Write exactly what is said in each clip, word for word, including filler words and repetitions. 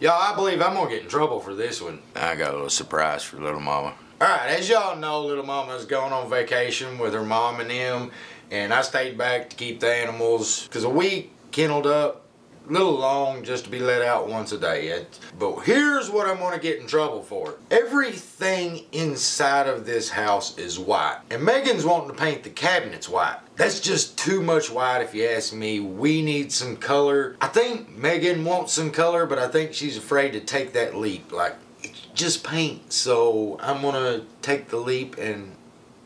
Y'all, I believe I'm gonna get in trouble for this one. I got a little surprise for little mama. All right, as y'all know, little mama's going on vacation with her mom and him, and I stayed back to keep the animals, because a week kenneled up, a little long just to be let out once a day. But here's what I'm gonna get in trouble for. Everything inside of this house is white, and Megan's wanting to paint the cabinets white. That's just too much white if you ask me. We need some color. I think Megan wants some color, but I think she's afraid to take that leap. Like, it's just paint. So I'm gonna take the leap and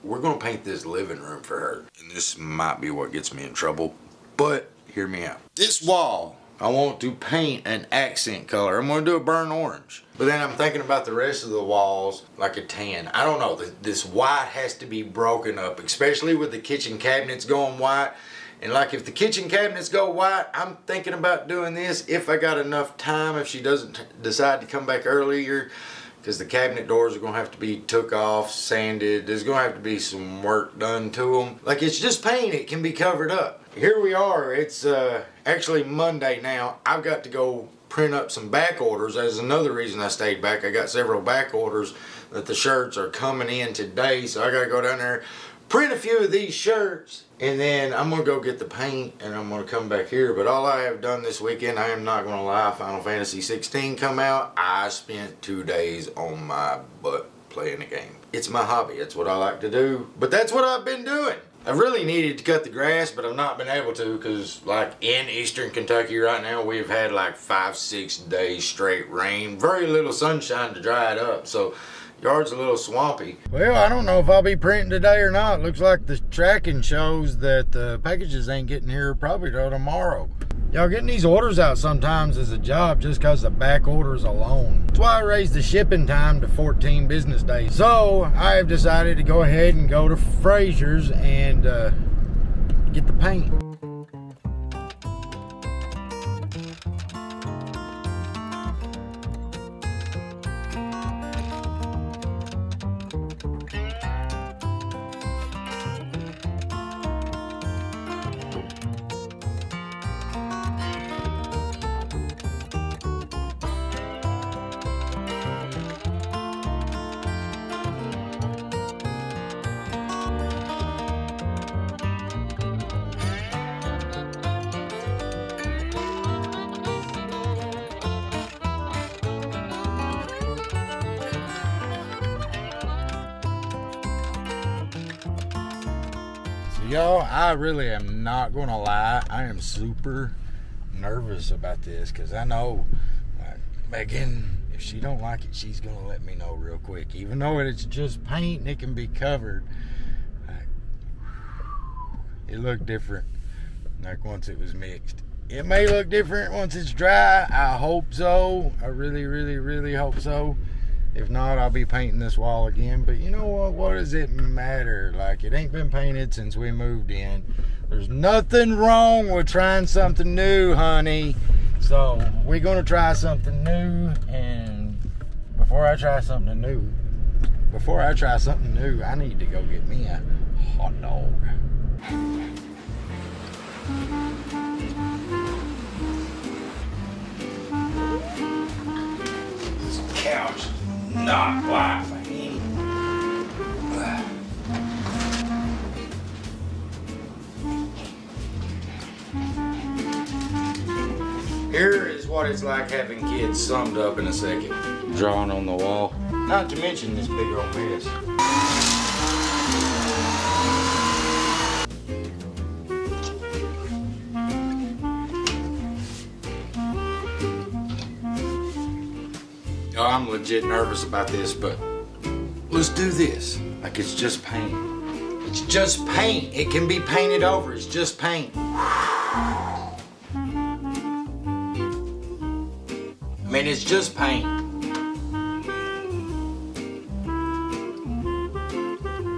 we're gonna paint this living room for her. And this might be what gets me in trouble, but hear me out. This wall, I want to paint an accent color. I'm gonna do a burnt orange. But then I'm thinking about the rest of the walls, like a tan. I don't know, this white has to be broken up, especially with the kitchen cabinets going white. And like if the kitchen cabinets go white, I'm thinking about doing this if I got enough time, if she doesn't decide to come back earlier, because the cabinet doors are gonna have to be took off, sanded. There's gonna have to be some work done to them. Like, it's just paint, it can be covered up. Here we are, it's uh, actually Monday now. I've got to go print up some back orders. That's another reason I stayed back. I got several back orders that the shirts are coming in today, so I gotta go down there, print a few of these shirts, and then I'm gonna go get the paint and I'm gonna come back here. But all I have done this weekend, I am not gonna lie, Final Fantasy sixteen come out. I spent two days on my butt playing the game. It's my hobby, it's what I like to do, but that's what I've been doing. I really needed to cut the grass, but I've not been able to because, like, in eastern Kentucky right now, we've had like five, six days straight rain. Very little sunshine to dry it up, so yard's a little swampy. Well, I don't know if I'll be printing today or not. Looks like the tracking shows that the packages ain't getting here probably till tomorrow. Y'all, getting these orders out sometimes is a job just because of back orders alone. That's why I raised the shipping time to fourteen business days. So I have decided to go ahead and go to Fraser's and uh, get the paint. Y'all, I really am not gonna lie, I am super nervous about this because I know, like, Megan, if she don't like it, she's gonna let me know real quick. Even though it's just paint and it can be covered, like, it looked different, like, once it was mixed. It may look different once it's dry. I hope so. I really, really, really hope so. If not, I'll be painting this wall again. But you know what? What does it matter? Like, it ain't been painted since we moved in. There's nothing wrong with trying something new, honey. So we're gonna try something new, and before I try something new, before I try something new, I need to go get me a hot dog. This couch. Not black. Here is what it's like having kids summed up in a second. Drawing on the wall. Not to mention this big old mess. I'm legit nervous about this, but let's do this. Like, it's just paint. It's just paint. It can be painted over. It's just paint. I mean, it's just paint.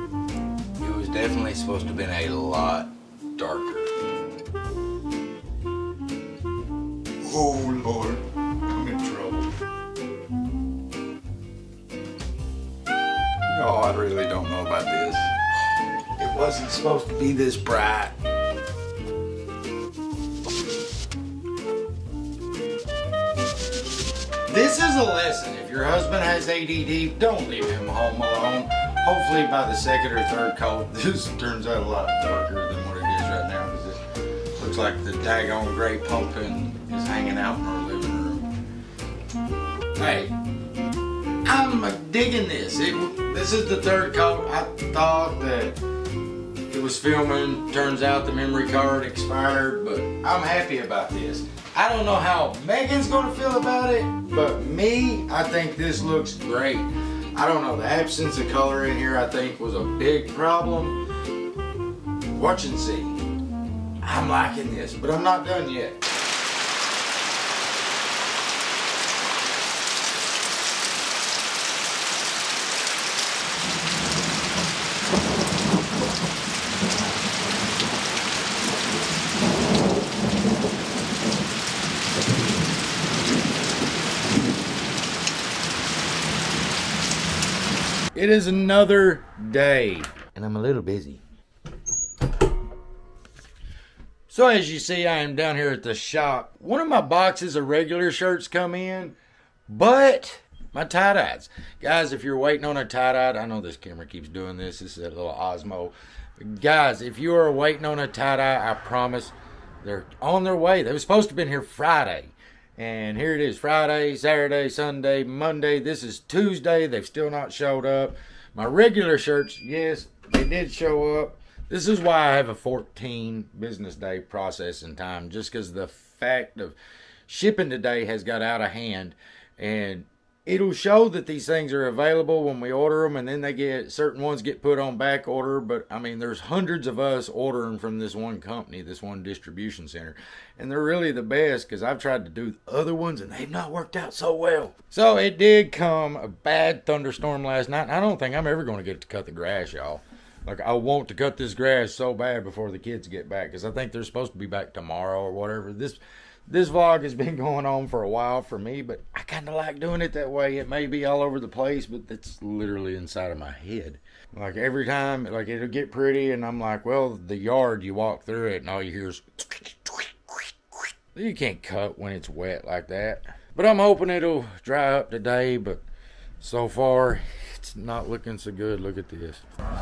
It was definitely supposed to have been a lot darker. Oh, Lord. Oh, I really don't know about this. It wasn't supposed to be this bright. This is a lesson. If your husband has A D D, don't leave him home alone. Hopefully by the second or third coat, this turns out a lot darker than what it is right now, because it looks like the daggone gray pumpkin is hanging out in our living room. Hey, I'm digging this. It, this is the third coat. I thought that it was filming. Turns out the memory card expired, but I'm happy about this. I don't know how Megan's gonna feel about it, but me, I think this looks great. I don't know, the absence of color in here I think was a big problem. Watch and see. I'm liking this, but I'm not done yet. It is another day, and I'm a little busy. So as you see, I am down here at the shop. One of my boxes of regular shirts come in, but my tie-dyes. Guys, if you're waiting on a tie-dye, I know this camera keeps doing this. This is a little Osmo. Guys, if you are waiting on a tie-dye, I promise they're on their way. They were supposed to have been here Friday. And here it is, Friday, Saturday, Sunday, Monday. This is Tuesday. They've still not showed up. My regular shirts, yes, they did show up. This is why I have a fourteen business day processing time, just because the fact of shipping today has got out of hand. And it'll show that these things are available when we order them, and then they get, certain ones get put on back order. But I mean, there's hundreds of us ordering from this one company, this one distribution center, and they're really the best, because I've tried to do other ones and they've not worked out so well. So it did come a bad thunderstorm last night, and I don't think I'm ever going to get to cut the grass, y'all. Like, I want to cut this grass so bad before the kids get back, because I think they're supposed to be back tomorrow or whatever. This This vlog has been going on for a while for me, but I kind of like doing it that way. It may be all over the place, but that's literally inside of my head. Like, every time, like, it'll get pretty, and I'm like, well, the yard, you walk through it, and all you hear is... You can't cut when it's wet like that. But I'm hoping it'll dry up today, but so far, it's not looking so good. Look at this.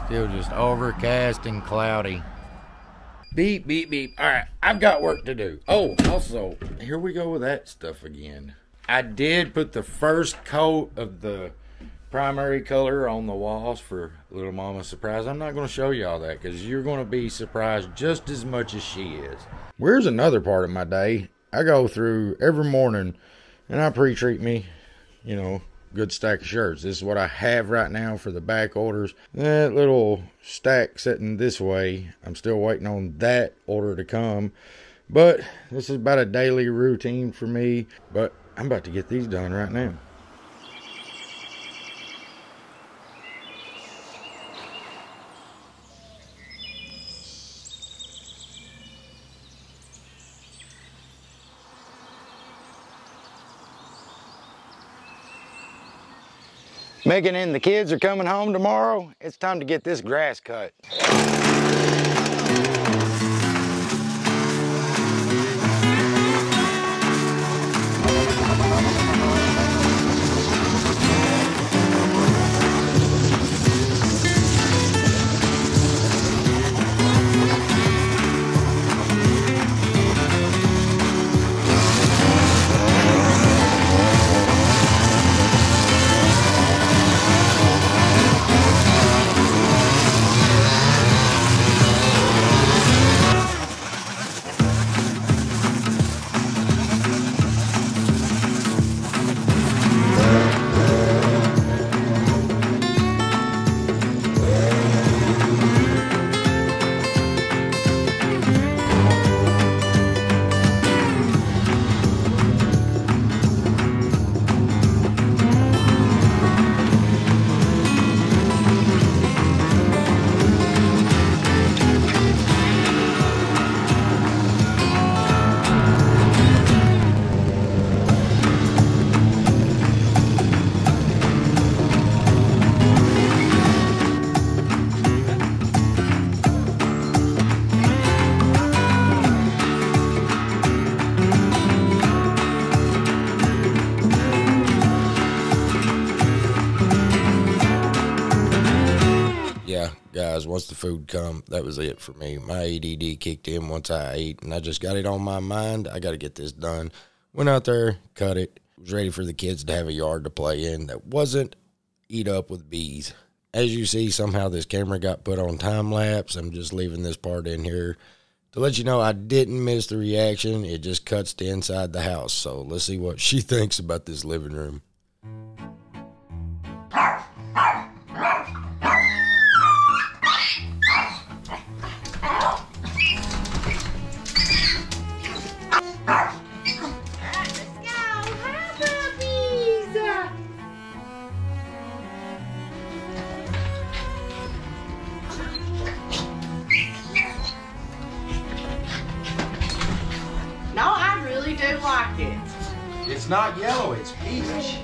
Still just overcast and cloudy. Beep, beep, beep. All right, I've got work to do. Oh, also, here we go with that stuff again. I did put the first coat of the primary color on the walls for little mama's surprise. I'm not going to show y'all that, because you're going to be surprised just as much as she is. Where's another part of my day? I go through every morning, and I pre-treat me, you know, good stack of shirts. This is what I have right now for the back orders. That little stack sitting this way, I'm still waiting on that order to come. But this is about a daily routine for me. But I'm about to get these done right now. Megan and the kids are coming home tomorrow. It's time to get this grass cut. realized once the food come, that was it for me. My A D D kicked in once I ate, and I just got it on my mind. I got to get this done. Went out there, cut it. Was ready for the kids to have a yard to play in that wasn't eat up with bees. As you see, somehow this camera got put on time lapse. I'm just leaving this part in here to let you know I didn't miss the reaction. It just cuts to inside the house. So let's see what she thinks about this living room. It's not yellow, it's peach.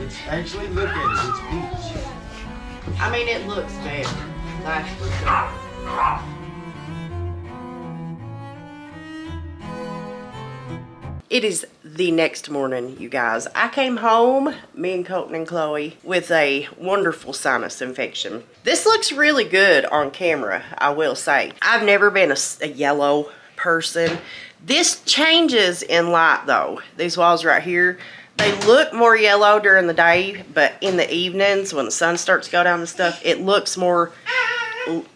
It's actually, look at it, it's peach. I mean, it looks better. Like, it is the next morning, you guys. I came home, me and Colton and Chloe, with a wonderful sinus infection. This looks really good on camera, I will say. I've never been a, a yellow person. This changes in light though. These walls right here, they look more yellow during the day, but in the evenings when the sun starts to go down and stuff, it looks more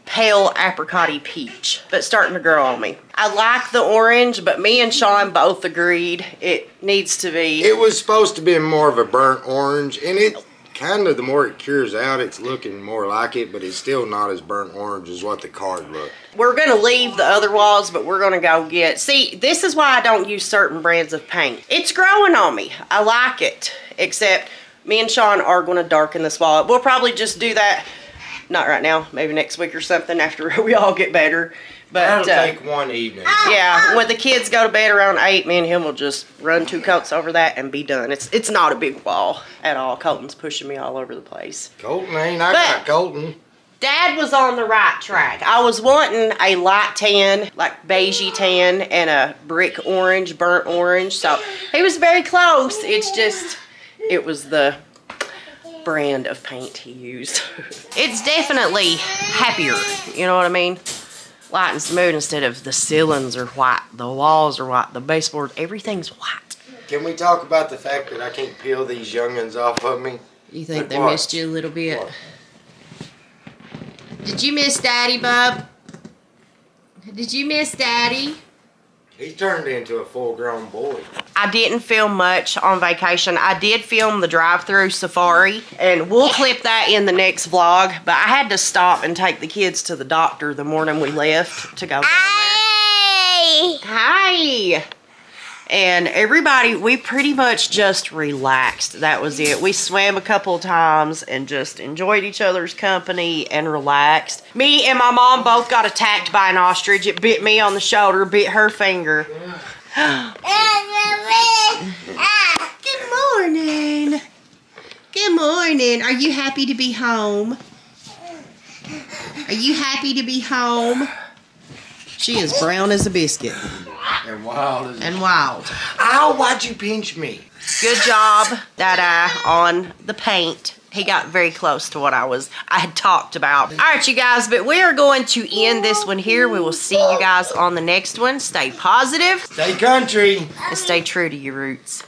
pale apricot-y peach, but starting to grow on me. I like the orange, but me and Sean both agreed it needs to be. It was supposed to be more of a burnt orange, and it kind of, the more it cures out, it's looking more like it, but it's still not as burnt orange as what the card looked. We're going to leave the other walls, but we're going to go get, see, this is why I don't use certain brands of paint. It's growing on me. I like it, except me and Sean are going to darken this wall up. We'll probably just do that, not right now, maybe next week or something after we all get better. But I'll uh, take one evening. Yeah, when the kids go to bed around eight, me and him will just run two coats over that and be done. It's it's not a big wall at all. Colton's pushing me all over the place. Colton ain't, I got Colton. Dad was on the right track. I was wanting a light tan, like beigey tan, and a brick orange, burnt orange. So he was very close. It's just, it was the brand of paint he used. It's definitely happier, you know what I mean? Lightens the mood. Instead of the ceilings are white, the walls are white, the baseboard, everything's white. Can we talk about the fact that I can't peel these young'uns off of me? You think but they what? missed you a little bit? What? Did you miss Daddy, bub? Did you miss Daddy? He turned into a full-grown boy. I didn't film much on vacation. I did film the drive-through safari, and we'll clip that in the next vlog, but I had to stop and take the kids to the doctor the morning we left to go down there. Hi! Hi! And everybody, we pretty much just relaxed. That was it. We swam a couple of times and just enjoyed each other's company and relaxed. Me and my mom both got attacked by an ostrich. It bit me on the shoulder, bit her finger. Good morning. Good morning. Are you happy to be home? Are you happy to be home? She is brown as a biscuit. And wild as And wild. Ow, why'd you pinch me? Good job, Dada, on the paint. He got very close to what I was, I had talked about. All right, you guys, but we are going to end this one here. We will see you guys on the next one. Stay positive. Stay country. And stay true to your roots.